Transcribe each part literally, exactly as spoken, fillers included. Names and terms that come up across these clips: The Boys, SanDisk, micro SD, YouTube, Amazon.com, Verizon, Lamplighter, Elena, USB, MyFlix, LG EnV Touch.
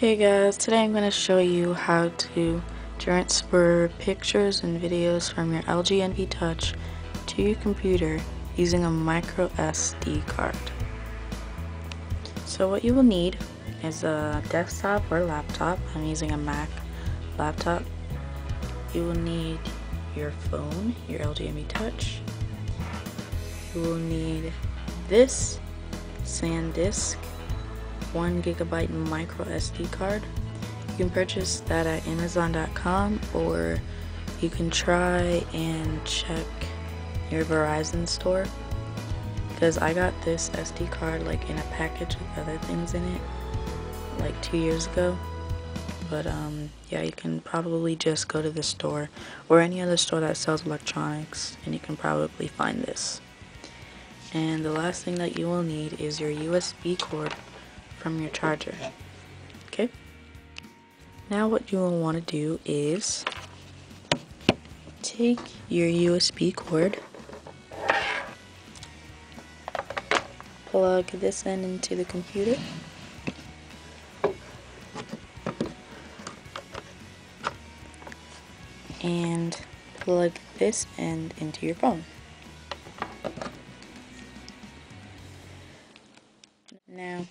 Hey guys, today I'm going to show you how to transfer pictures and videos from your L G EnV Touch to your computer using a micro S D card. So what you will need is a desktop or laptop. I'm using a Mac laptop. You will need your phone, your L G EnV Touch. You will need this SanDisk one gigabyte micro S D card. You can purchase that at Amazon dot com, or you can try and check your Verizon store, because I got this S D card like in a package with other things in it like two years ago. But um, yeah, you can probably just go to the store or any other store that sells electronics and you can probably find this. And the last thing that you will need is your U S B cord from your charger. Okay, now what you will want to do is take your U S B cord, plug this end into the computer, and plug this end into your phone. Now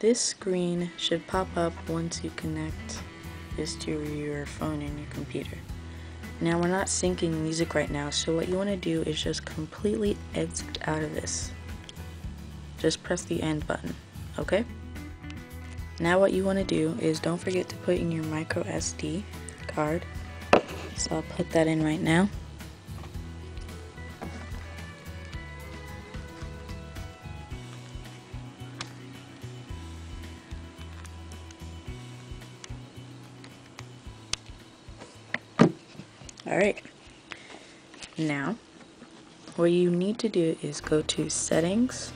this screen should pop up once you connect this to your phone and your computer. Now we're not syncing music right now, so what you want to do is just completely exit out of this. Just press the end button, okay? Now what you want to do is don't forget to put in your micro S D card. So I'll put that in right now. Alright, now what you need to do is go to settings,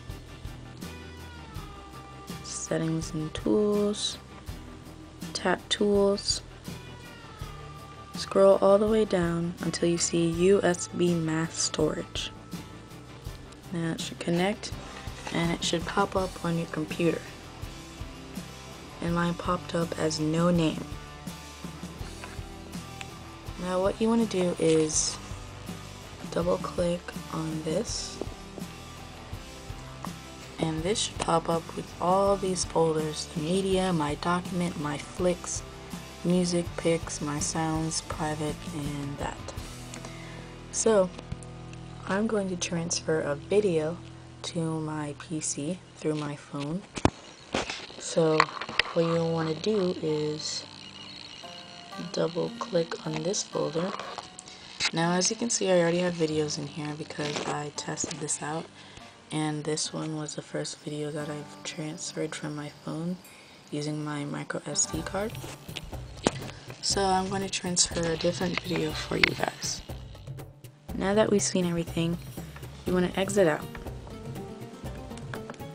settings and tools, tap tools, scroll all the way down until you see U S B mass storage. Now it should connect and it should pop up on your computer, and mine popped up as no name. Now what you want to do is double click on this, and this should pop up with all these folders: the media, my document, my Flix, music, pics, my sounds, private, and that. So I'm going to transfer a video to my P C through my phone. So what you want to do is double click on this folder. Now as you can see, I already have videos in here because I tested this out, and this one was the first video that I've transferred from my phone using my micro S D card. So I'm going to transfer a different video for you guys. Now that we've seen everything, you want to exit out.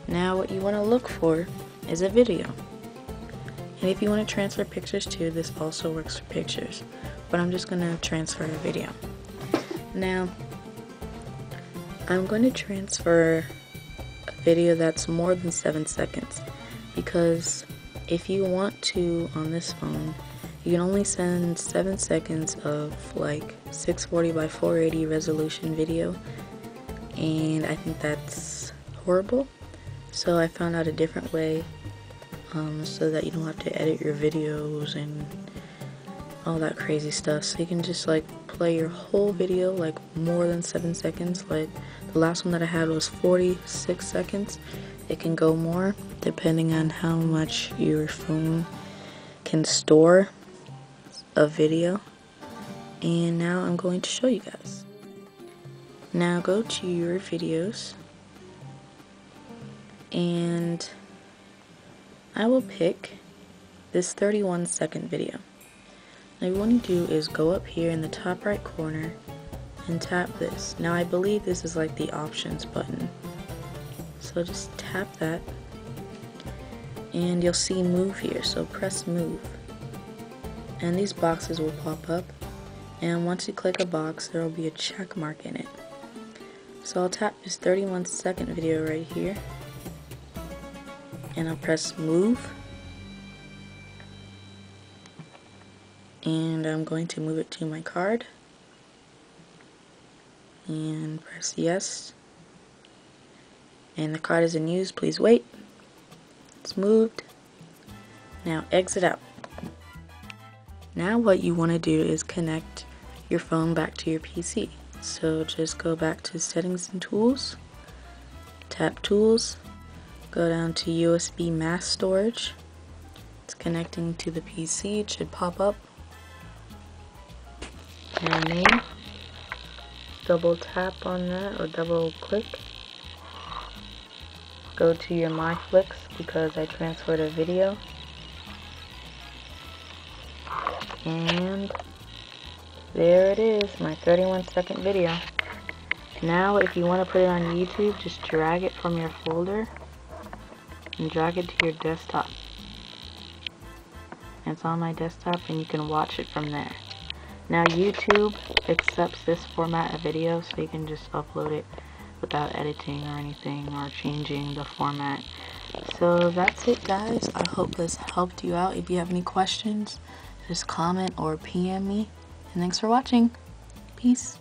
Now what you want to look for is a video. And if you want to transfer pictures too, this also works for pictures, but I'm just going to transfer a video. Now, I'm going to transfer a video that's more than seven seconds, because if you want to on this phone, you can only send seven seconds of like six forty by four eighty resolution video, and I think that's horrible. So I found out a different way. Um, so that you don't have to edit your videos and all that crazy stuff. So you can just like play your whole video like more than seven seconds. Like the last one that I had was forty-six seconds. It can go more depending on how much your phone can store a video. And now I'm going to show you guys. Now go to your videos, and I will pick this thirty-one second video. Now what you want to do is go up here in the top right corner and tap this. Now I believe this is like the options button. So just tap that and you'll see move here. So press move. And these boxes will pop up. And once you click a box, there will be a check mark in it. So I'll tap this thirty-one second video right here. And I'll press move, and I'm going to move it to my card and press yes, and the card is in use, please wait. It's moved. Now exit out. Now what you want to do is connect your phone back to your P C. So just go back to settings and tools, tap tools, go down to U S B mass storage. It's connecting to the P C, it should pop up. And then double tap on that or double click. Go to your MyFlix because I transferred a video. And there it is, my thirty-one second video. Now if you want to put it on YouTube, just drag it from your folder and drag it to your desktop. It's on my desktop and you can watch it from there. Now YouTube accepts this format of video, so you can just upload it without editing or anything or changing the format. So that's it, guys. I hope this helped you out. If you have any questions, just comment or P M me. And thanks for watching. Peace.